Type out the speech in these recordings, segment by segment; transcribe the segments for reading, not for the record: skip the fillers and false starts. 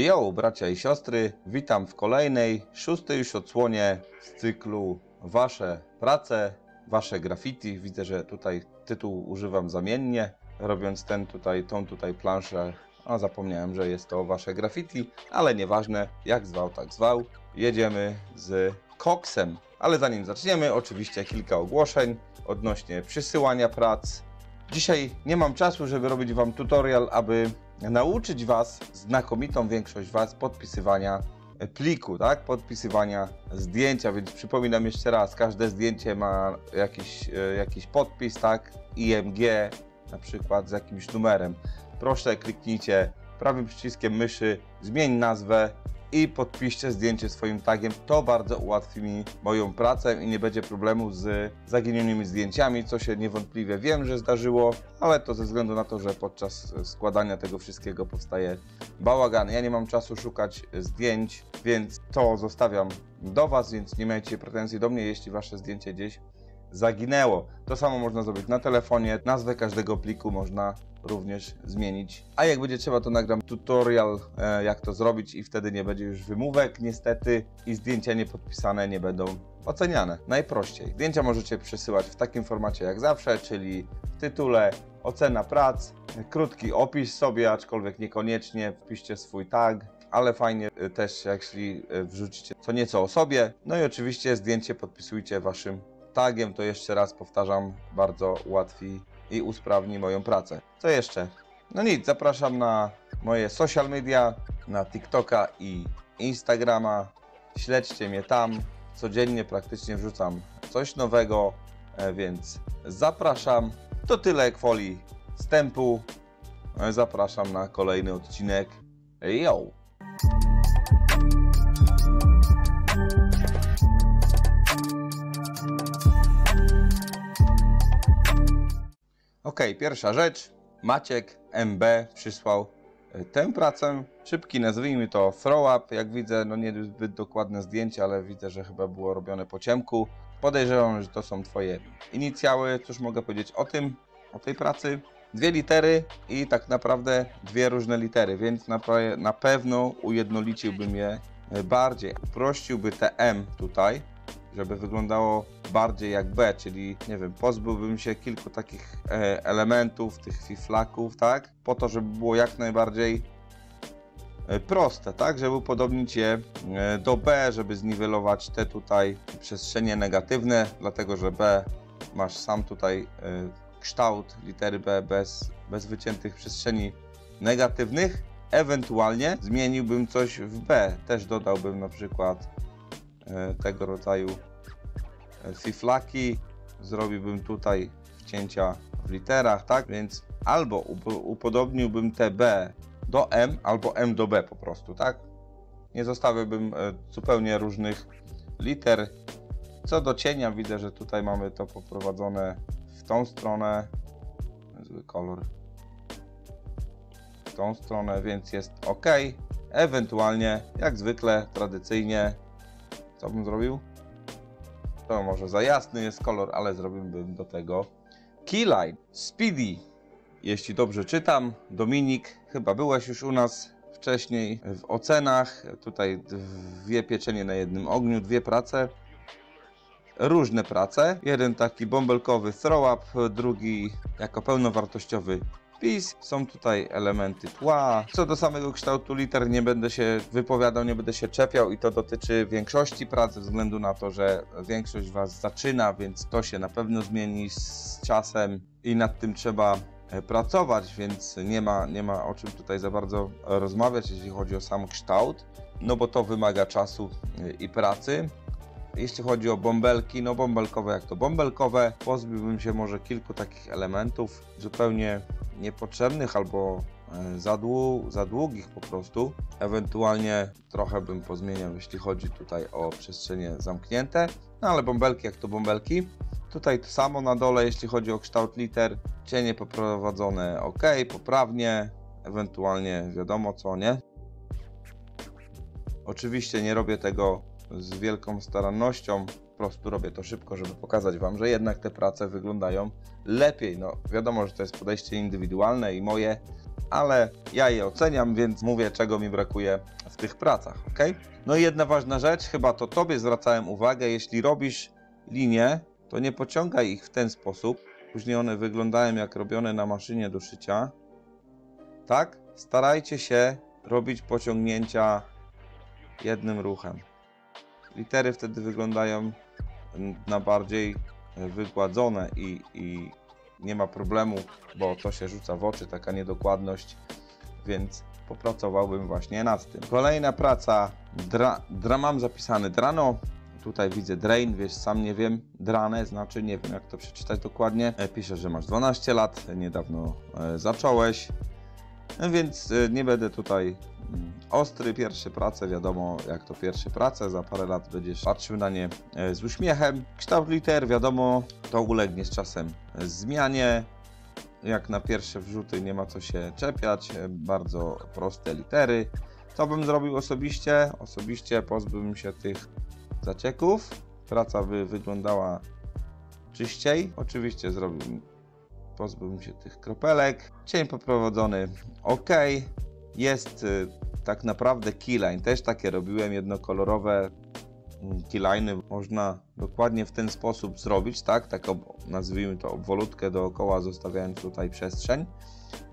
Jo, bracia i siostry, witam w kolejnej, szóstej już odsłonie z cyklu Wasze prace, Wasze graffiti. Widzę, że tutaj tytuł używam zamiennie, robiąc tą tutaj planszę. A zapomniałem, że jest to Wasze graffiti, ale nieważne, jak zwał, tak zwał. Jedziemy z koksem. Ale zanim zaczniemy, oczywiście kilka ogłoszeń odnośnie przysyłania prac. Dzisiaj nie mam czasu, żeby robić Wam tutorial, aby nauczyć Was, znakomitą większość Was, podpisywania pliku, tak? Podpisywania zdjęcia, więc przypominam jeszcze raz, każde zdjęcie ma jakiś podpis, tak? IMG, na przykład z jakimś numerem. Proszę, kliknijcie prawym przyciskiem myszy, zmień nazwę i podpiszcie zdjęcie swoim tagiem. To bardzo ułatwi mi moją pracę i nie będzie problemu z zaginionymi zdjęciami, co się niewątpliwie wiem, że zdarzyło, ale to ze względu na to, że podczas składania tego wszystkiego powstaje bałagan. Ja nie mam czasu szukać zdjęć, więc to zostawiam do Was, więc nie miejcie pretensji do mnie, jeśli Wasze zdjęcie gdzieś zaginęło. To samo można zrobić na telefonie, nazwę każdego pliku można również zmienić. A jak będzie trzeba, to nagram tutorial, jak to zrobić i wtedy nie będzie już wymówek niestety i zdjęcia niepodpisane nie będą oceniane. Najprościej. Zdjęcia możecie przesyłać w takim formacie jak zawsze, czyli w tytule ocena prac, krótki opis sobie, aczkolwiek niekoniecznie, wpiszcie swój tag, ale fajnie też jeśli wrzucicie co nieco o sobie. No i oczywiście zdjęcie podpisujcie Waszym tagiem, to jeszcze raz powtarzam, bardzo ułatwi i usprawni moją pracę. Co jeszcze? No nic, zapraszam na moje social media, na TikToka i Instagrama. Śledźcie mnie tam, codziennie praktycznie wrzucam coś nowego, więc zapraszam. To tyle kwoli wstępu. Zapraszam na kolejny odcinek. Yo! Ok, pierwsza rzecz, Maciek MB przysłał tę pracę, szybki, nazwijmy to throw up, jak widzę, no nie zbyt dokładne zdjęcie, ale widzę, że chyba było robione po ciemku, podejrzewam, że to są Twoje inicjały, cóż mogę powiedzieć o tym, o tej pracy, 2 litery i tak naprawdę 2 różne litery, więc na pewno ujednoliciłbym je bardziej, uprościłby te M tutaj, żeby wyglądało bardziej jak B, czyli nie wiem, pozbyłbym się kilku takich elementów, tych fiflaków, tak? Po to, żeby było jak najbardziej proste, tak? Żeby upodobnić je do B, żeby zniwelować te tutaj przestrzenie negatywne, dlatego że B masz sam tutaj kształt litery B bez wyciętych przestrzeni negatywnych. Ewentualnie zmieniłbym coś w B, też dodałbym na przykład tego rodzaju fiflaki, zrobiłbym tutaj wcięcia w literach, tak? Więc albo upodobniłbym te B do M, albo M do B po prostu, tak? Nie zostawiłbym zupełnie różnych liter. Co do cienia, widzę, że tutaj mamy to poprowadzone w tą stronę, zły kolor, w tą stronę, więc jest ok. Ewentualnie, jak zwykle, tradycyjnie, co bym zrobił? To może za jasny jest kolor, ale zrobiłbym do tego Kilaj. Speedy, jeśli dobrze czytam. Dominik, chyba byłeś już u nas wcześniej w ocenach. Tutaj 2 pieczenie na jednym ogniu, 2 prace. Różne prace. Jeden taki bąbelkowy throw up, drugi jako pełnowartościowy pis. Są tutaj elementy tła. Co do samego kształtu liter nie będę się wypowiadał, nie będę się czepiał i to dotyczy większości prac, ze względu na to, że większość Was zaczyna, więc to się na pewno zmieni z czasem i nad tym trzeba pracować, więc nie ma o czym tutaj za bardzo rozmawiać, jeśli chodzi o sam kształt, no bo to wymaga czasu i pracy. Jeśli chodzi o bąbelki, no bąbelkowe jak to bąbelkowe, pozbyłbym się może kilku takich elementów zupełnie niepotrzebnych albo za długich po prostu. Ewentualnie trochę bym pozmieniał, jeśli chodzi tutaj o przestrzenie zamknięte, no ale bąbelki jak to bąbelki. Tutaj to samo na dole, jeśli chodzi o kształt liter, cienie poprowadzone ok, poprawnie, ewentualnie wiadomo co, nie? Oczywiście nie robię tego z wielką starannością, po prostu robię to szybko, żeby pokazać Wam, że jednak te prace wyglądają lepiej. No wiadomo, że to jest podejście indywidualne i moje, ale ja je oceniam, więc mówię, czego mi brakuje w tych pracach, ok? No i jedna ważna rzecz, chyba to Tobie zwracałem uwagę, jeśli robisz linie, to nie pociągaj ich w ten sposób. Później one wyglądają jak robione na maszynie do szycia. Tak? Starajcie się robić pociągnięcia jednym ruchem. Litery wtedy wyglądają na bardziej wygładzone i nie ma problemu, bo to się rzuca w oczy, taka niedokładność, więc popracowałbym właśnie nad tym. Kolejna praca, mam zapisane drano, tutaj widzę drain, wiesz, sam nie wiem, drane, znaczy nie wiem jak to przeczytać dokładnie. Pisze, że masz 12 lat, niedawno zacząłeś, więc nie będę tutaj ostry, pierwsze prace, wiadomo jak to pierwsze prace, za parę lat będziesz patrzył na nie z uśmiechem. Kształt liter, wiadomo, to ulegnie z czasem zmianie, jak na pierwsze wrzuty nie ma co się czepiać, bardzo proste litery. Co bym zrobił osobiście? Osobiście pozbyłbym się tych zacieków, praca by wyglądała czyściej, oczywiście pozbyłbym się tych kropelek, cień poprowadzony ok. Jest tak naprawdę keyline, też takie robiłem, jednokolorowe keyliny. Można dokładnie w ten sposób zrobić, tak? Tak nazwijmy to obwolutkę dookoła, zostawiając tutaj przestrzeń.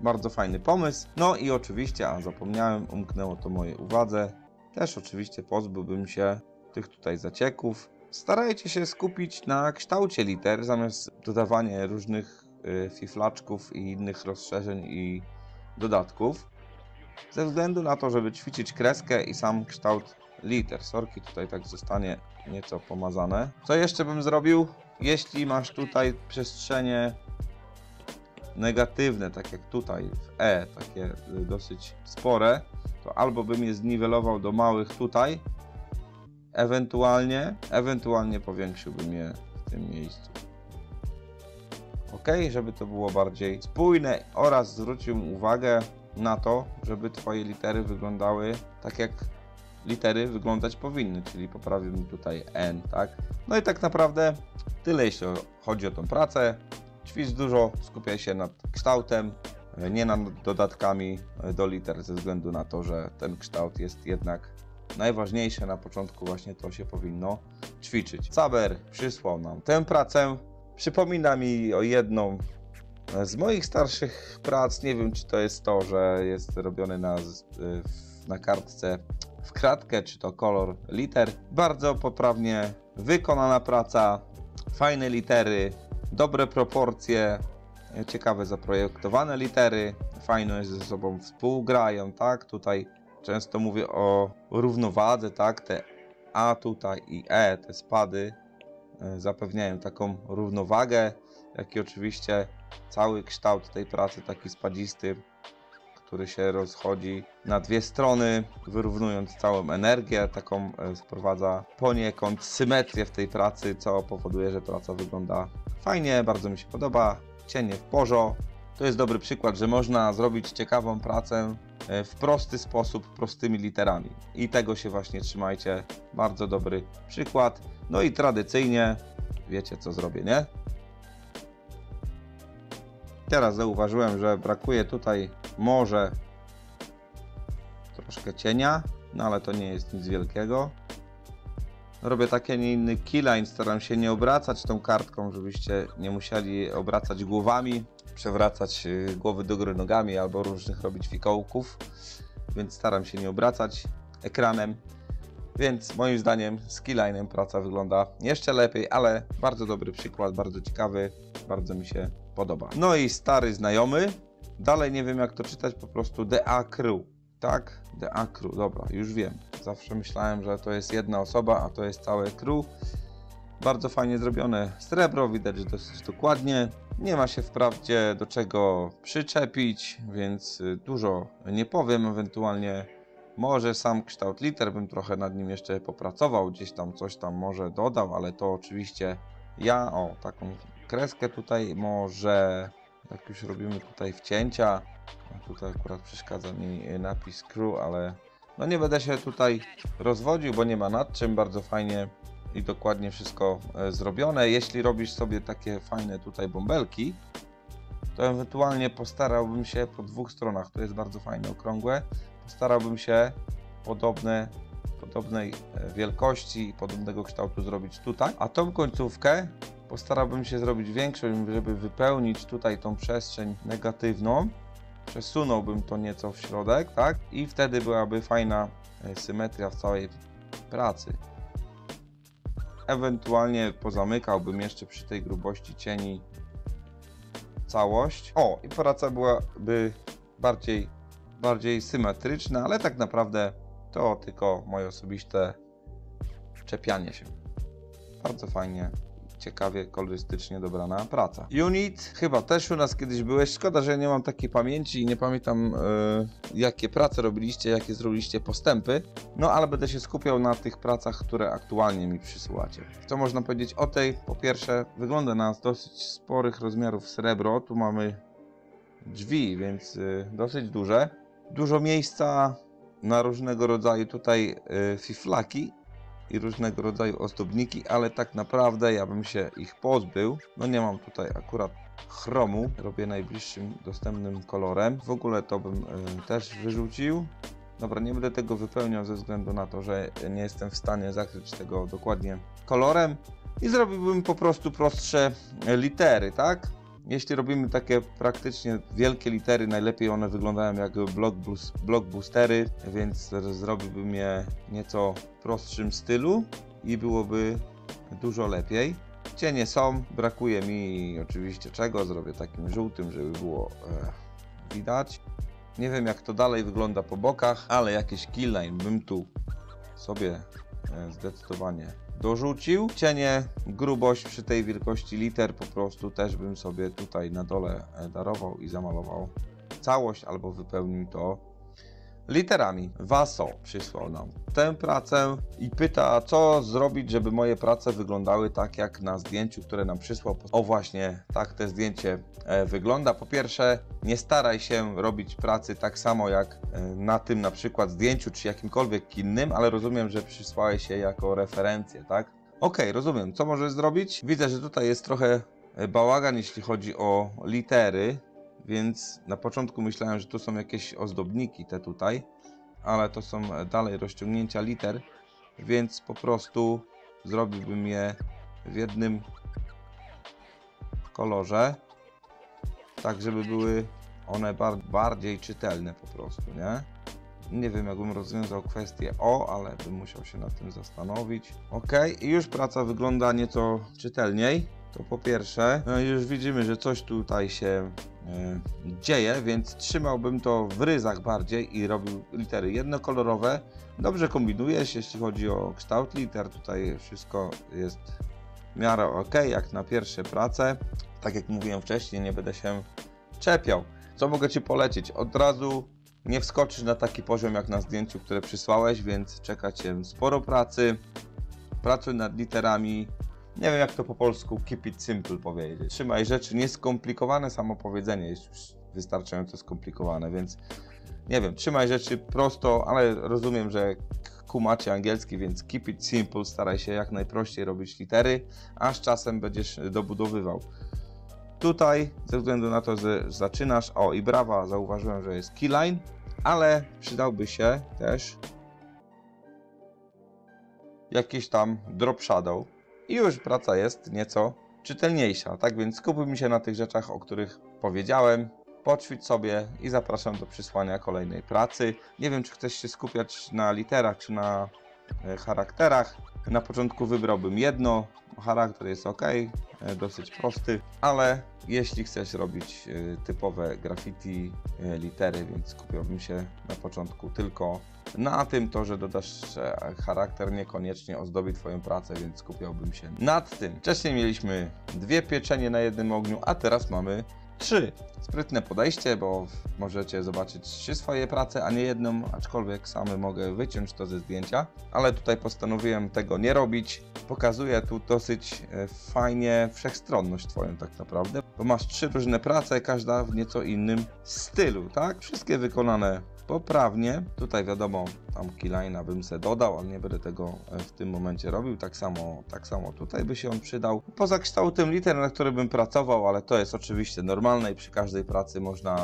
Bardzo fajny pomysł. No i oczywiście, a zapomniałem, umknęło to mojej uwadze, też oczywiście pozbyłbym się tych tutaj zacieków. Starajcie się skupić na kształcie liter, zamiast dodawania różnych fiflaczków i innych rozszerzeń i dodatków. Ze względu na to, żeby ćwiczyć kreskę i sam kształt liter. Sorki, tutaj tak zostanie nieco pomazane. Co jeszcze bym zrobił? Jeśli masz tutaj przestrzenie negatywne, tak jak tutaj w E, takie dosyć spore, to albo bym je zniwelował do małych tutaj, ewentualnie powiększyłbym je w tym miejscu. Ok, żeby to było bardziej spójne oraz zwróciłbym uwagę na to, żeby Twoje litery wyglądały tak, jak litery wyglądać powinny, czyli poprawiłbym tutaj N, tak? No i tak naprawdę tyle, jeśli chodzi o tą pracę. Ćwicz dużo, skupiaj się nad kształtem, nie nad dodatkami do liter, ze względu na to, że ten kształt jest jednak najważniejszy. Na początku właśnie to się powinno ćwiczyć. Saber przysłał nam tę pracę. Przypomina mi o jedną z moich starszych prac, nie wiem czy to jest to, że jest robiony na kartce w kratkę, czy to kolor liter. Bardzo poprawnie wykonana praca, fajne litery, dobre proporcje, ciekawe zaprojektowane litery, fajne ze sobą współgrają, tak? Tutaj często mówię o równowadze, tak? Te A tutaj i E, te spady zapewniają taką równowagę, jak i oczywiście cały kształt tej pracy, taki spadzisty, który się rozchodzi na dwie strony, wyrównując całą energię, taką wprowadza poniekąd symetrię w tej pracy, co powoduje, że praca wygląda fajnie, bardzo mi się podoba, cienie w porządku. To jest dobry przykład, że można zrobić ciekawą pracę w prosty sposób, prostymi literami. I tego się właśnie trzymajcie, bardzo dobry przykład. No i tradycyjnie, wiecie co zrobię, nie? Teraz zauważyłem, że brakuje tutaj może troszkę cienia, no ale to nie jest nic wielkiego. Robię taki, a nie inny keyline, staram się nie obracać tą kartką, żebyście nie musieli obracać głowami, przewracać głowy do góry nogami albo różnych robić fikołków, więc staram się nie obracać ekranem. Więc moim zdaniem z keyline'em praca wygląda jeszcze lepiej, ale bardzo dobry przykład, bardzo ciekawy, bardzo mi się podoba. No i stary znajomy, dalej nie wiem jak to czytać, po prostu The Accru, tak? The Accru, dobra, już wiem. Zawsze myślałem, że to jest jedna osoba, a to jest całe crew. Bardzo fajnie zrobione srebro, widać dosyć dokładnie. Nie ma się wprawdzie do czego przyczepić, więc dużo nie powiem, ewentualnie może sam kształt liter bym trochę nad nim jeszcze popracował, gdzieś tam coś tam może dodał, ale to oczywiście ja, o taką kreskę tutaj może, jak już robimy tutaj wcięcia, tutaj akurat przeszkadza mi napis crew, ale no nie będę się tutaj rozwodził, bo nie ma nad czym, bardzo fajnie i dokładnie wszystko zrobione. Jeśli robisz sobie takie fajne tutaj bąbelki, to ewentualnie postarałbym się po dwóch stronach, to jest bardzo fajne, okrągłe, postarałbym się podobnej wielkości i podobnego kształtu zrobić tutaj, a tą końcówkę postarałbym się zrobić większą, żeby wypełnić tutaj tą przestrzeń negatywną. Przesunąłbym to nieco w środek, tak? I wtedy byłaby fajna symetria w całej pracy. Ewentualnie pozamykałbym jeszcze przy tej grubości cieni całość. O, i praca byłaby bardziej symetryczna, ale tak naprawdę to tylko moje osobiste wczepianie się. Bardzo fajnie, ciekawie, kolorystycznie dobrana praca. Unit, chyba też u nas kiedyś byłeś. Szkoda, że nie mam takiej pamięci i nie pamiętam, jakie prace robiliście, jakie zrobiliście postępy. No, ale będę się skupiał na tych pracach, które aktualnie mi przysyłacie. Co można powiedzieć o tej? Po pierwsze, wygląda na dosyć sporych rozmiarów srebro. Tu mamy drzwi, więc dosyć duże. Dużo miejsca na różnego rodzaju tutaj fiflaki i różnego rodzaju ozdobniki, ale tak naprawdę ja bym się ich pozbył. No nie mam tutaj akurat chromu, robię najbliższym dostępnym kolorem. W ogóle to bym też wyrzucił. Dobra, nie będę tego wypełniał ze względu na to, że nie jestem w stanie zakryć tego dokładnie kolorem i zrobiłbym po prostu prostsze litery, tak? Jeśli robimy takie praktycznie wielkie litery, najlepiej one wyglądają jak blockbustery, więc zrobiłbym je nieco prostszym stylu i byłoby dużo lepiej. Cienie są, brakuje mi oczywiście czego, zrobię takim żółtym, żeby było widać. Nie wiem, jak to dalej wygląda po bokach, ale jakieś keyline bym tu sobie zdecydowanie dorzucił. Cienie, grubość przy tej wielkości liter po prostu też bym sobie tutaj na dole darował i zamalował całość albo wypełnił to literami. Vaso przysłał nam tę pracę i pyta, co zrobić, żeby moje prace wyglądały tak jak na zdjęciu, które nam przysłał. O właśnie, tak te zdjęcie wygląda. Po pierwsze, nie staraj się robić pracy tak samo jak na tym na przykład zdjęciu, czy jakimkolwiek innym, ale rozumiem, że przysłałeś się jako referencję, tak? Ok, rozumiem, co możesz zrobić? Widzę, że tutaj jest trochę bałagan, jeśli chodzi o litery. Więc na początku myślałem, że to są jakieś ozdobniki te tutaj, ale to są dalej rozciągnięcia liter, więc po prostu zrobiłbym je w jednym kolorze, tak żeby były one bardziej czytelne po prostu, nie? Nie wiem, jakbym rozwiązał kwestię O, ale bym musiał się nad tym zastanowić. Ok, i już praca wygląda nieco czytelniej. To po pierwsze, no już widzimy, że coś tutaj się dzieje, więc trzymałbym to w ryzach bardziej i robił litery jednokolorowe. Dobrze kombinujesz, jeśli chodzi o kształt liter, tutaj wszystko jest w miarę ok, jak na pierwsze prace. Tak jak mówiłem wcześniej, nie będę się czepiał. Co mogę Ci polecić? Od razu nie wskoczysz na taki poziom jak na zdjęciu, które przysłałeś, więc czeka Cię sporo pracy. Pracuj nad literami. Nie wiem, jak to po polsku keep it simple powiedzieć. Trzymaj rzeczy nieskomplikowane, samo powiedzenie jest już wystarczająco skomplikowane, więc nie wiem, trzymaj rzeczy prosto, ale rozumiem, że kumacie angielski, więc keep it simple, staraj się jak najprościej robić litery, a z czasem będziesz dobudowywał. Tutaj, ze względu na to, że zaczynasz, o i brawa, zauważyłem, że jest keyline, ale przydałby się też jakiś tam drop shadow. I już praca jest nieco czytelniejsza, tak więc skupmy się na tych rzeczach, o których powiedziałem. Poćwicz sobie i zapraszam do przysłania kolejnej pracy. Nie wiem, czy chcesz się skupiać na literach, czy na charakterach. Na początku wybrałbym jedno, charakter jest ok, dosyć prosty, ale jeśli chcesz robić typowe graffiti litery, więc skupiłbym się na początku tylko na tym, to, że dodasz charakter niekoniecznie ozdobi Twoją pracę, więc skupiałbym się nad tym. Wcześniej mieliśmy 2 pieczenie na jednym ogniu, a teraz mamy 3. Sprytne podejście, bo możecie zobaczyć 3 swoje prace, a nie jedną, aczkolwiek same mogę wyciąć to ze zdjęcia, ale tutaj postanowiłem tego nie robić. Pokazuje tu dosyć fajnie wszechstronność Twoją tak naprawdę, bo masz 3 różne prace, każda w nieco innym stylu, tak? Wszystkie wykonane poprawnie. Tutaj wiadomo, tam keylina bym se dodał, ale nie będę tego w tym momencie robił. Tak samo tutaj by się on przydał. Poza kształtem liter, na który bym pracował, ale to jest oczywiście normalne i przy każdej pracy można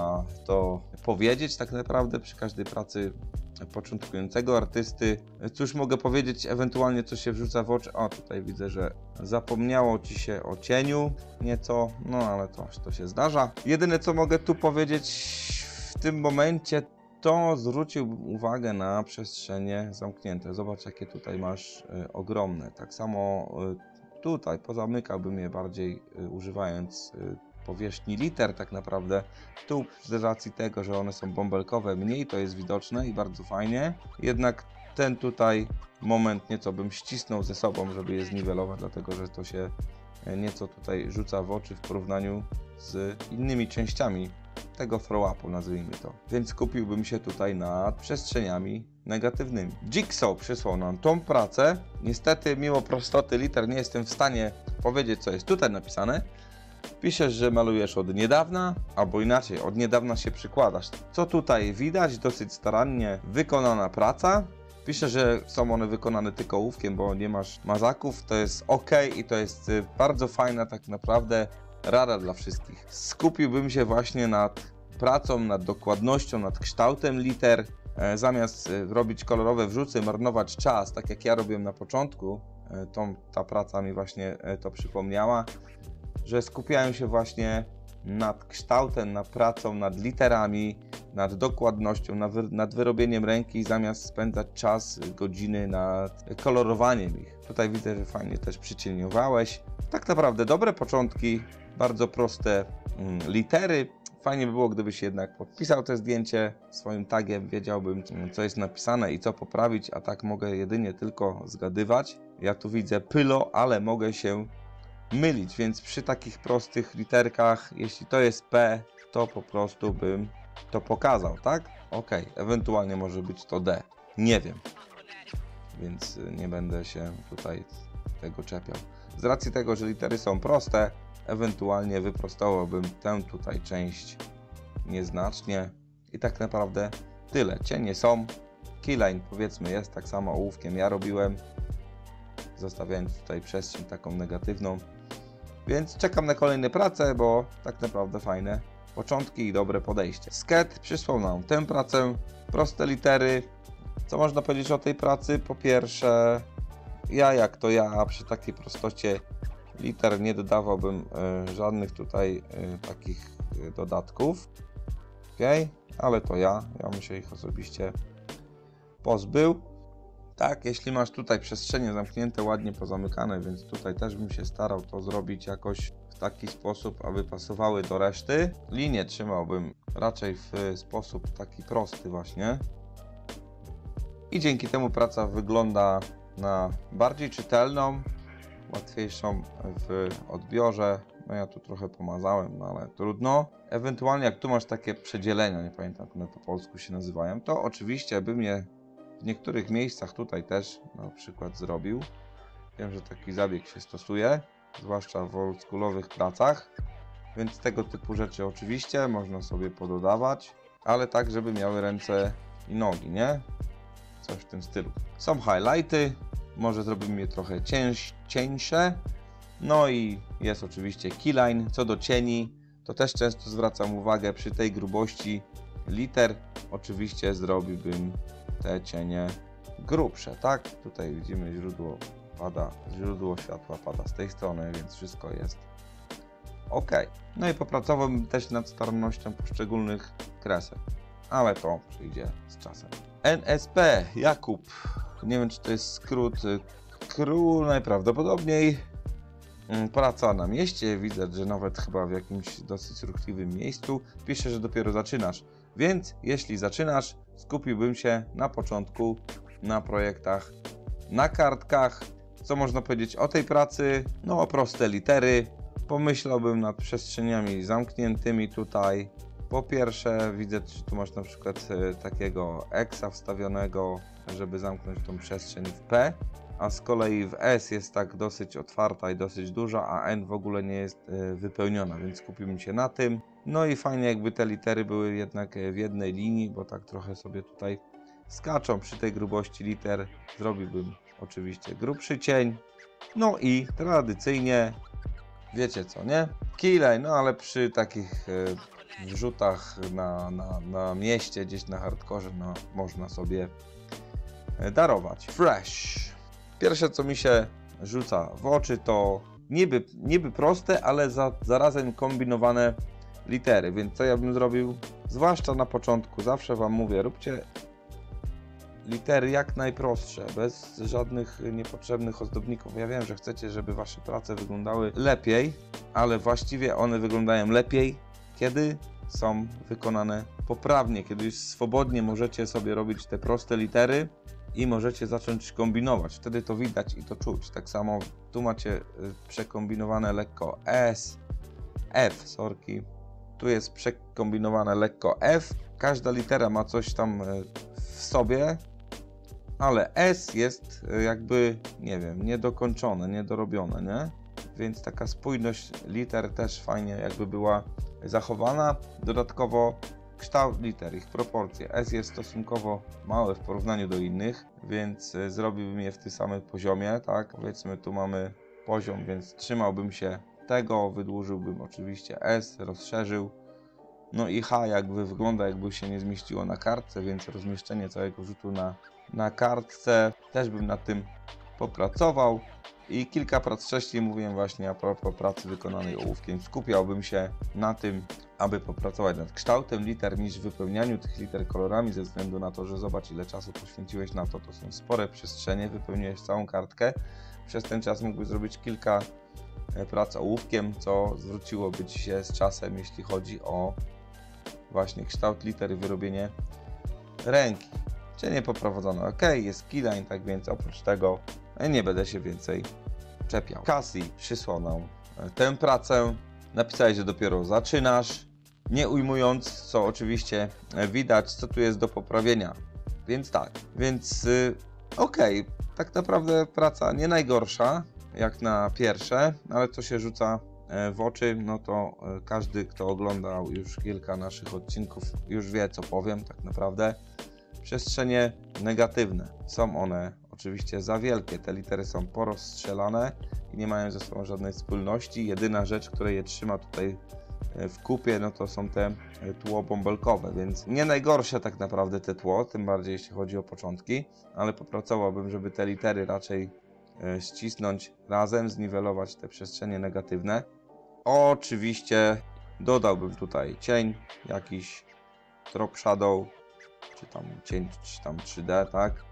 to powiedzieć tak naprawdę, przy każdej pracy początkującego artysty. Cóż mogę powiedzieć, ewentualnie co się wrzuca w oczy. O, tutaj widzę, że zapomniało Ci się o cieniu nieco, no ale to się zdarza. Jedyne co mogę tu powiedzieć w tym momencie, to zwróciłbym uwagę na przestrzenie zamknięte. Zobacz jakie tutaj masz ogromne. Tak samo tutaj pozamykałbym je bardziej, używając powierzchni liter tak naprawdę. Tu z racji tego, że one są bąbelkowe, mniej to jest widoczne i bardzo fajnie. Jednak ten tutaj moment nieco bym ścisnął ze sobą, żeby je zniwelować, dlatego że to się nieco tutaj rzuca w oczy w porównaniu z innymi częściami tego throw-upu, nazwijmy to. Więc skupiłbym się tutaj nad przestrzeniami negatywnymi. Jigsaw przysłał nam tą pracę. Niestety, mimo prostoty liter nie jestem w stanie powiedzieć, co jest tutaj napisane. Piszesz, że malujesz od niedawna, albo inaczej, od niedawna się przykładasz. Co tutaj widać, dosyć starannie wykonana praca. Piszę, że są one wykonane tylko ołówkiem, bo nie masz mazaków. To jest ok i to jest bardzo fajna tak naprawdę rada dla wszystkich. Skupiłbym się właśnie nad pracą, nad dokładnością, nad kształtem liter. Zamiast robić kolorowe wrzuty, marnować czas, tak jak ja robiłem na początku, ta praca mi właśnie to przypomniała, że skupiają się właśnie nad kształtem, nad pracą, nad literami, nad dokładnością, nad wyrobieniem ręki, zamiast spędzać czas, godziny nad kolorowaniem ich. Tutaj widzę, że fajnie też przycieniowałeś. Tak naprawdę dobre początki, bardzo proste litery. Fajnie by było, gdybyś jednak podpisał to zdjęcie swoim tagiem, wiedziałbym, co jest napisane i co poprawić, a tak mogę jedynie tylko zgadywać. Ja tu widzę pylo, ale mogę się mylić, więc przy takich prostych literkach, jeśli to jest P, to po prostu bym to pokazał, tak? Ok, ewentualnie może być to D, nie wiem, więc nie będę się tutaj tego czepiał. Z racji tego, że litery są proste, ewentualnie wyprostowałbym tę tutaj część nieznacznie i tak naprawdę tyle. Cienie są, keyline powiedzmy jest, tak samo ołówkiem ja robiłem, zostawiając tutaj przestrzeń taką negatywną, więc czekam na kolejne prace, bo tak naprawdę fajne początki i dobre podejście. Sketch przysłał nam tę pracę, proste litery. Co można powiedzieć o tej pracy? Po pierwsze, ja jak to ja przy takiej prostocie liter nie dodawałbym żadnych tutaj takich dodatków, ok, ale to ja bym się ich osobiście pozbył. Tak, jeśli masz tutaj przestrzenie zamknięte, ładnie pozamykane, więc tutaj też bym się starał to zrobić jakoś w taki sposób, aby pasowały do reszty. Linię trzymałbym raczej w sposób taki prosty właśnie. I dzięki temu praca wygląda na bardziej czytelną, łatwiejszą w odbiorze. No ja tu trochę pomazałem, no ale trudno. Ewentualnie jak tu masz takie przedzielenia, nie pamiętam jak one po polsku się nazywają, to oczywiście bym je w niektórych miejscach tutaj też na przykład zrobił. Wiem, że taki zabieg się stosuje, zwłaszcza w oldschoolowych pracach, więc tego typu rzeczy oczywiście można sobie pododawać, ale tak, żeby miały ręce i nogi, nie? Coś w tym stylu. Są highlighty, może zrobimy je trochę cieńsze, no i jest oczywiście keyline. Co do cieni, to też często zwracam uwagę, przy tej grubości liter oczywiście zrobiłbym te cienie grubsze, tak? Tutaj widzimy źródło światła pada z tej strony, więc wszystko jest ok. No i popracowałbym też nad starannością poszczególnych kresek, ale to przyjdzie z czasem. NSP Jakub, nie wiem czy to jest skrót Król najprawdopodobniej. Praca na mieście, widzę, że nawet chyba w jakimś dosyć ruchliwym miejscu. Pisze, że dopiero zaczynasz, więc jeśli zaczynasz, skupiłbym się na początku na projektach, na kartkach. Co można powiedzieć o tej pracy? No o proste litery. Pomyślałbym nad przestrzeniami zamkniętymi tutaj. Po pierwsze widzę, czy tu masz na przykład takiego eksa wstawionego, żeby zamknąć tą przestrzeń w P, a z kolei w S jest tak dosyć otwarta i dosyć duża, a N w ogóle nie jest wypełniona, więc skupimy się na tym. No i fajnie jakby te litery były jednak w jednej linii, bo tak trochę sobie tutaj skaczą przy tej grubości liter. Zrobiłbym oczywiście grubszy cień. No i tradycyjnie, wiecie co, nie? Kilaj, no ale przy takich wrzutach na mieście, gdzieś na hardkorze, no można sobie darować. Fresh. Pierwsze co mi się rzuca w oczy to niby proste, ale zarazem kombinowane litery, więc co ja bym zrobił? Zwłaszcza na początku, zawsze wam mówię, róbcie litery jak najprostsze, bez żadnych niepotrzebnych ozdobników. Ja wiem, że chcecie, żeby wasze prace wyglądały lepiej, ale właściwie one wyglądają lepiej, kiedy są wykonane poprawnie, kiedy już swobodnie możecie sobie robić te proste litery i możecie zacząć kombinować. Wtedy to widać i to czuć. Tak samo tu macie przekombinowane lekko S, F, sorki. Tu jest przekombinowane lekko F. Każda litera ma coś tam w sobie, ale S jest jakby, nie wiem, niedokończone, niedorobione, nie? Więc taka spójność liter też fajnie jakby była zachowana. Dodatkowo kształt liter, ich proporcje. S jest stosunkowo małe w porównaniu do innych, więc zrobiłbym je w tym samym poziomie, tak? Powiedzmy, tu mamy poziom, więc trzymałbym się tego, wydłużyłbym oczywiście S, rozszerzył. No i H jakby wygląda, jakby się nie zmieściło na kartce, więc rozmieszczenie całego rzutu na kartce też bym nad tym popracował. I kilka prac wcześniej mówiłem właśnie a propos pracy wykonanej ołówkiem. Skupiałbym się na tym, aby popracować nad kształtem liter niż wypełnianiu tych liter kolorami, ze względu na to, że zobacz ile czasu poświęciłeś na to. To są spore przestrzenie, wypełniłeś całą kartkę. Przez ten czas mógłbyś zrobić kilka prac ołówkiem, co zwróciłoby ci się z czasem, jeśli chodzi o właśnie kształt liter i wyrobienie ręki. Czy nie poprowadzono? Ok, jest kilaj, tak więc oprócz tego nie będę się więcej czepiał. Kasi przysłał nam tę pracę. Napisałeś, że dopiero zaczynasz, nie ujmując, co oczywiście widać, co tu jest do poprawienia. Więc tak, więc okej, tak naprawdę praca nie najgorsza, jak na pierwsze, ale co się rzuca w oczy, no to każdy, kto oglądał już kilka naszych odcinków, już wie, co powiem tak naprawdę. Przestrzenie negatywne. Są one oczywiście za wielkie, te litery są porozstrzelane i nie mają ze sobą żadnej wspólności. Jedyna rzecz, która je trzyma tutaj w kupie, no to są te tło bąbelkowe, więc nie najgorsze tak naprawdę te tło, tym bardziej jeśli chodzi o początki, ale popracowałbym, żeby te litery raczej ścisnąć razem, zniwelować te przestrzenie negatywne. Oczywiście dodałbym tutaj cień, jakiś drop shadow, czy tam cień, czy tam 3D, tak?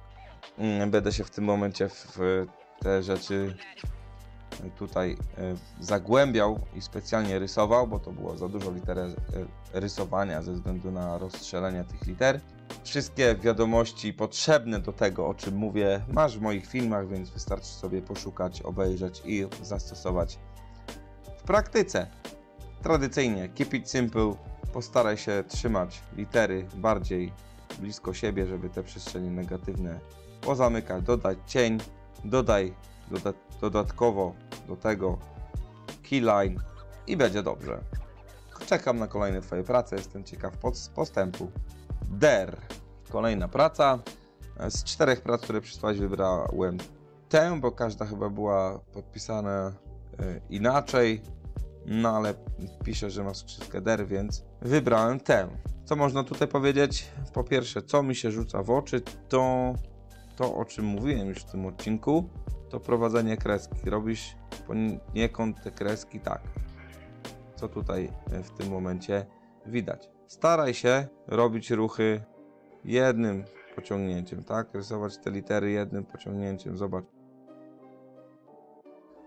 Będę się w tym momencie w te rzeczy tutaj zagłębiał i specjalnie rysował, bo to było za dużo liter rysowania ze względu na rozstrzelenie tych liter. Wszystkie wiadomości potrzebne do tego, o czym mówię, masz w moich filmach, więc wystarczy sobie poszukać, obejrzeć i zastosować w praktyce. Tradycyjnie keep it simple, postaraj się trzymać litery bardziej blisko siebie, żeby te przestrzenie negatywne pozamykać, dodać cień, dodaj dodatkowo do tego keyline i będzie dobrze. Czekam na kolejne twoje prace, jestem ciekaw postępu. Der. Kolejna praca. Z 4 prac, które przysłałeś, wybrałem tę, bo każda chyba była podpisana inaczej. No ale pisze, że ma skrzydkę der, więc wybrałem tę. Co można tutaj powiedzieć? Po pierwsze, co mi się rzuca w oczy, to to, o czym mówiłem już w tym odcinku, to prowadzenie kreski. Robisz poniekąd te kreski tak, co tutaj w tym momencie widać. Staraj się robić ruchy jednym pociągnięciem, tak? Rysować te litery jednym pociągnięciem. Zobacz.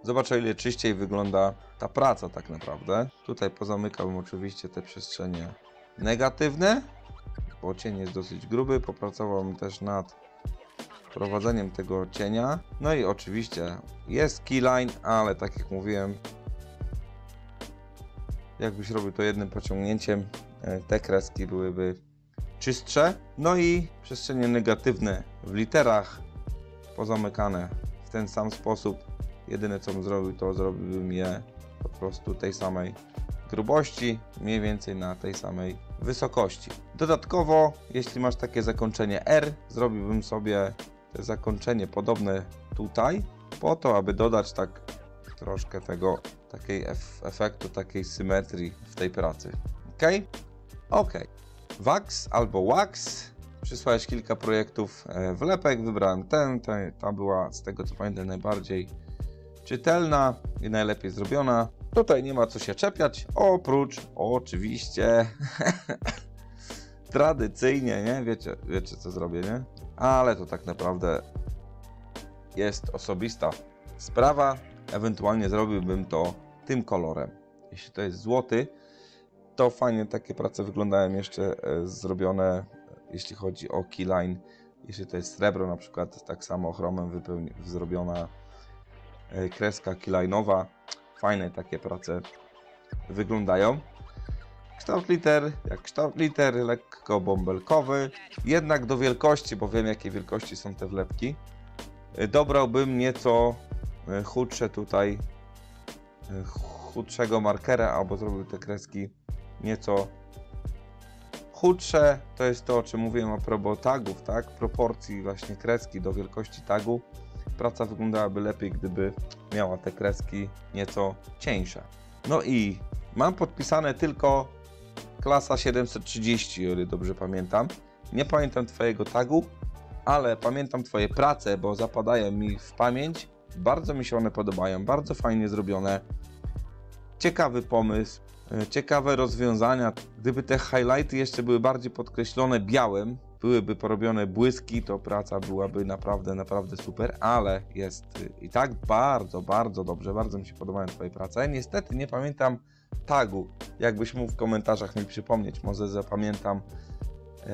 Zobacz, o ile czyściej wygląda ta praca tak naprawdę. Tutaj pozamykałem oczywiście te przestrzenie negatywne, bo cień jest dosyć gruby. Popracowałem też nad prowadzeniem tego cienia. No i oczywiście jest keyline, ale tak jak mówiłem, jakbyś robił to jednym pociągnięciem, te kreski byłyby czystsze. No i przestrzenie negatywne w literach pozamykane w ten sam sposób. Jedyne co bym zrobił, to zrobiłbym je po prostu tej samej grubości, mniej więcej na tej samej wysokości. Dodatkowo, jeśli masz takie zakończenie R, zrobiłbym sobie te zakończenie podobne tutaj, po to, aby dodać tak troszkę tego takiej efektu, takiej symetrii w tej pracy. Ok. Wax albo Wax. Przysłałeś kilka projektów wlepek, wybrałem ten. Ta była, z tego co pamiętam, najbardziej czytelna i najlepiej zrobiona. Tutaj nie ma co się czepiać, oprócz oczywiście tradycyjnie, nie? Wiecie co zrobię, nie? Ale to tak naprawdę jest osobista sprawa. Ewentualnie zrobiłbym to tym kolorem. Jeśli to jest złoty, to fajnie takie prace wyglądają jeszcze zrobione, jeśli chodzi o keyline. Jeśli to jest srebro, na przykład tak samo chromem zrobiona kreska keyline'owa. Fajne takie prace wyglądają. Kształt liter, jak kształt liter, lekko bąbelkowy. Jednak do wielkości, bo wiem jakiej wielkości są te wlepki, dobrałbym nieco chudsze tutaj, chudszego markera, albo zrobił te kreski nieco chudsze. To jest to, o czym mówiłem a propos tagów, tak? Proporcji właśnie kreski do wielkości tagu. Praca wyglądałaby lepiej, gdyby miała te kreski nieco cieńsze. No i mam podpisane tylko klasa 730, o ile dobrze pamiętam. Nie pamiętam Twojego tagu, ale pamiętam Twoje prace, bo zapadają mi w pamięć. Bardzo mi się one podobają, bardzo fajnie zrobione. Ciekawy pomysł, ciekawe rozwiązania. Gdyby te highlighty jeszcze były bardziej podkreślone białym, byłyby porobione błyski, to praca byłaby naprawdę, naprawdę super, ale jest i tak bardzo, bardzo dobrze. Bardzo mi się podobają Twoje prace. Niestety nie pamiętam tagu. Jakbyś mógł w komentarzach mi przypomnieć, może zapamiętam,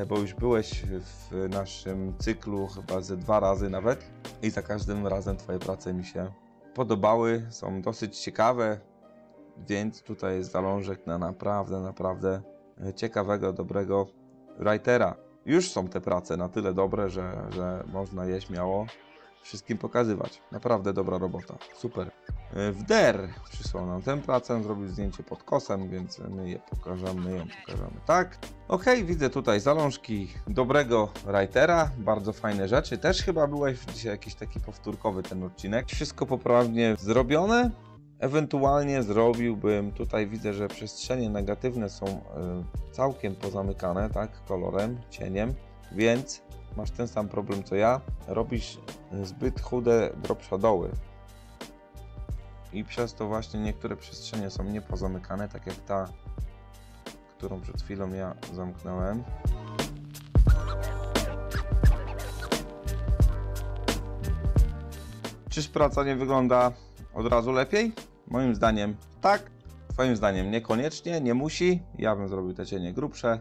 bo już byłeś w naszym cyklu chyba ze 2 razy nawet i za każdym razem Twoje prace mi się podobały. Są dosyć ciekawe, więc tutaj jest zalążek na naprawdę, naprawdę ciekawego, dobrego writera. Już są te prace na tyle dobre, że można je śmiało wszystkim pokazywać. Naprawdę dobra robota, super. W Der przysłał nam tę pracę, zrobił zdjęcie pod kosem, więc my ją pokażemy tak. Ok, widzę tutaj zalążki dobrego writera, bardzo fajne rzeczy. Też chyba byłeś dzisiaj jakiś taki powtórkowy ten odcinek. Wszystko poprawnie zrobione. Ewentualnie zrobiłbym, tutaj widzę, że przestrzenie negatywne są całkiem pozamykane, tak, kolorem, cieniem, więc masz ten sam problem co ja, robisz zbyt chude drop shadowy i przez to właśnie niektóre przestrzenie są niepozamykane, tak jak ta, którą przed chwilą ja zamknąłem. Czyż praca nie wygląda od razu lepiej? Moim zdaniem tak, Twoim zdaniem niekoniecznie, nie musi. Ja bym zrobił te cienie grubsze,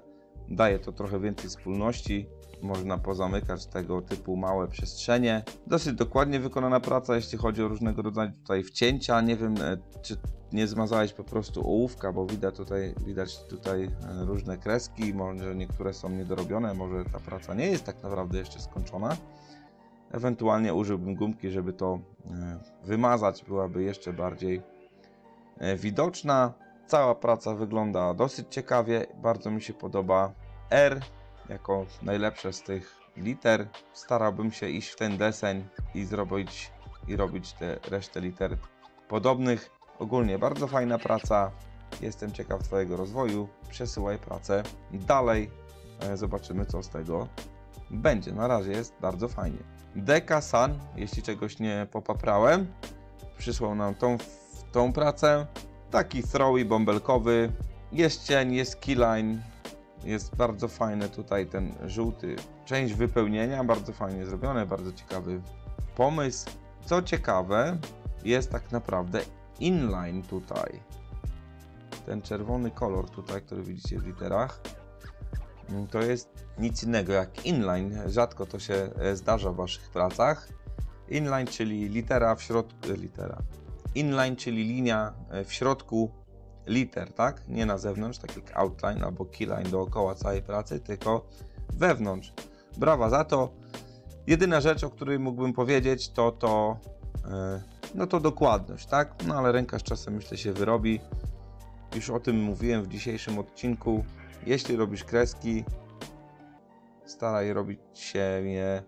daje to trochę więcej wspólności, można pozamykać tego typu małe przestrzenie. Dosyć dokładnie wykonana praca, jeśli chodzi o różnego rodzaju tutaj wcięcia. Nie wiem, czy nie zmazałeś po prostu ołówka, bo widać tutaj różne kreski, może niektóre są niedorobione, może ta praca nie jest tak naprawdę jeszcze skończona. Ewentualnie użyłbym gumki, żeby to wymazać, byłaby jeszcze bardziej widoczna. Cała praca wygląda dosyć ciekawie, bardzo mi się podoba R jako najlepsze z tych liter. Starałbym się iść w ten deseń i robić te resztę liter podobnych. Ogólnie bardzo fajna praca, jestem ciekaw Twojego rozwoju, przesyłaj pracę dalej, zobaczymy co z tego będzie. Na razie jest bardzo fajnie. Deka San, jeśli czegoś nie popaprałem, przysłał nam tą pracę. Taki throwy bąbelkowy, jest cień, jest keyline, jest bardzo fajny tutaj ten żółty. Część wypełnienia, bardzo fajnie zrobione, bardzo ciekawy pomysł. Co ciekawe, jest tak naprawdę inline tutaj. Ten czerwony kolor tutaj, który widzicie w literach, to jest nic innego jak inline, rzadko to się zdarza w Waszych pracach. Inline, czyli litera w środku, inline, czyli linia w środku liter, tak? Nie na zewnątrz, tak jak outline albo keyline dookoła całej pracy, tylko wewnątrz. Brawa za to. Jedyna rzecz, o której mógłbym powiedzieć, to dokładność, tak? No ale ręka z czasem, myślę, się wyrobi. Już o tym mówiłem w dzisiejszym odcinku. Jeśli robisz kreski, staraj robić się je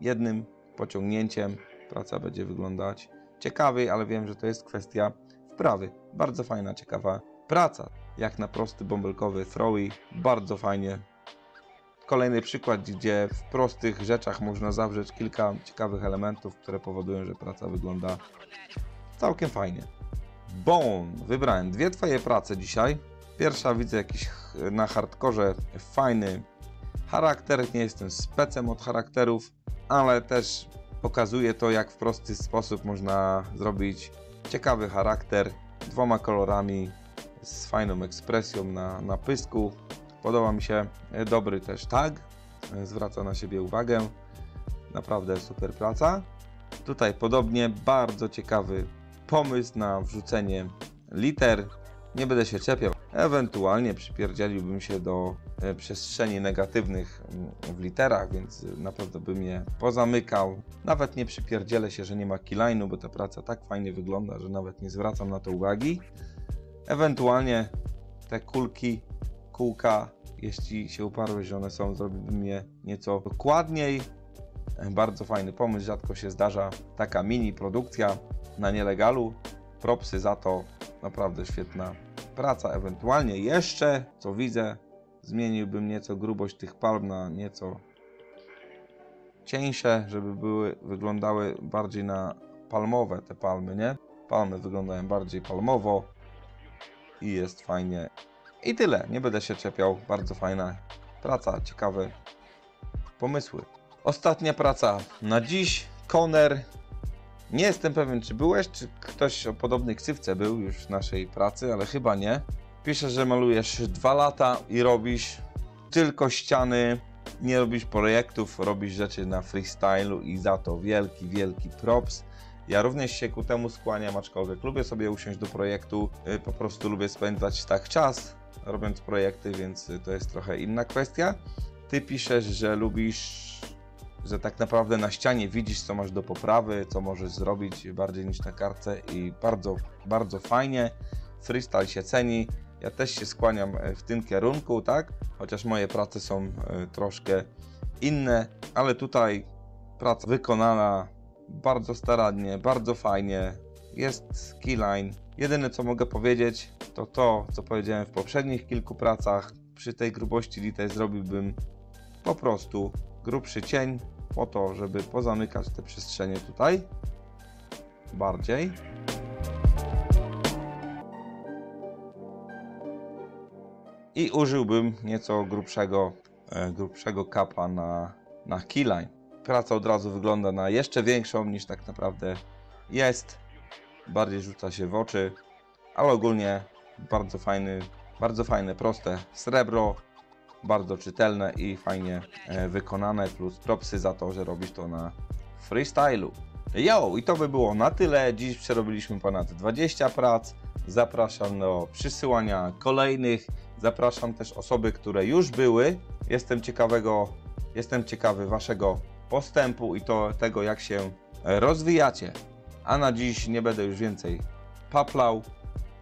jednym pociągnięciem. Praca będzie wyglądać ciekawiej, ale wiem, że to jest kwestia wprawy. Bardzo fajna, ciekawa praca. Jak na prosty bąbelkowy throwy. Bardzo fajnie. Kolejny przykład, gdzie w prostych rzeczach można zawrzeć kilka ciekawych elementów, które powodują, że praca wygląda całkiem fajnie. BOOM. Wybrałem dwie Twoje prace dzisiaj. Pierwsza, widzę jakiś na hardkorze fajny charakter. Nie jestem specem od charakterów, ale też pokazuje to, jak w prosty sposób można zrobić ciekawy charakter dwoma kolorami z fajną ekspresją na pysku. Podoba mi się, dobry też tag, zwraca na siebie uwagę, naprawdę super praca. Tutaj podobnie bardzo ciekawy pomysł na wrzucenie liter, nie będę się czepiał, ewentualnie przypierdzieliłbym się do przestrzeni negatywnych w literach, więc naprawdę bym je pozamykał. Nawet nie przypierdzielę się, że nie ma keyline'u, bo ta praca tak fajnie wygląda, że nawet nie zwracam na to uwagi. Ewentualnie te kółka, jeśli się uparłeś, że one są, zrobiłbym je nieco dokładniej. Bardzo fajny pomysł, rzadko się zdarza taka mini produkcja na nielegalu. Propsy za to, naprawdę świetna praca. Ewentualnie jeszcze, co widzę, zmieniłbym nieco grubość tych palm na nieco cieńsze, żeby wyglądały bardziej na palmowe te palmy, nie? Palmy wyglądają bardziej palmowo i jest fajnie. I tyle, nie będę się czepiał, bardzo fajna praca, ciekawe pomysły. Ostatnia praca na dziś, Koner. Nie jestem pewien, czy byłeś, czy ktoś o podobnej ksywce był już w naszej pracy, ale chyba nie. Pisze, że malujesz 2 lata i robisz tylko ściany, nie robisz projektów, robisz rzeczy na freestylu i za to wielki, wielki props. Ja również się ku temu skłaniam, aczkolwiek lubię sobie usiąść do projektu, po prostu lubię spędzać tak czas, robiąc projekty, więc to jest trochę inna kwestia. Ty piszesz, że lubisz, że tak naprawdę na ścianie widzisz, co masz do poprawy, co możesz zrobić bardziej niż na kartce i bardzo, bardzo fajnie. Freestyle się ceni, ja też się skłaniam w tym kierunku, tak? Chociaż moje prace są troszkę inne, ale tutaj praca wykonana bardzo starannie, bardzo fajnie, jest keyline. Jedyne, co mogę powiedzieć, to to, co powiedziałem w poprzednich kilku pracach. Przy tej grubości liter zrobiłbym po prostu grubszy cień, po to, żeby pozamykać te przestrzenie tutaj bardziej. I użyłbym nieco grubszego kapa na keyline. Praca od razu wygląda na jeszcze większą, niż tak naprawdę jest. Bardziej rzuca się w oczy, ale ogólnie bardzo fajne, proste srebro, bardzo czytelne i fajnie wykonane, plus propsy za to, że robisz to na freestylu. Jo, i to by było na tyle. Dziś przerobiliśmy ponad 20 prac. Zapraszam do przysyłania kolejnych. Zapraszam też osoby, które już były. Jestem ciekawy Waszego postępu i tego, jak się rozwijacie. A na dziś nie będę już więcej paplał.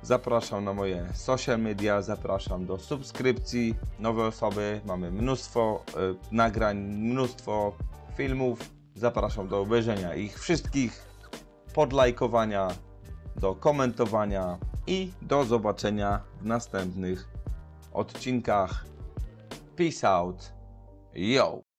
Zapraszam na moje social media, zapraszam do subskrypcji. Nowe osoby, mamy mnóstwo nagrań, mnóstwo filmów. Zapraszam do obejrzenia ich wszystkich, podlajkowania, do komentowania i do zobaczenia w następnych odcinkach. Peace out. Yo!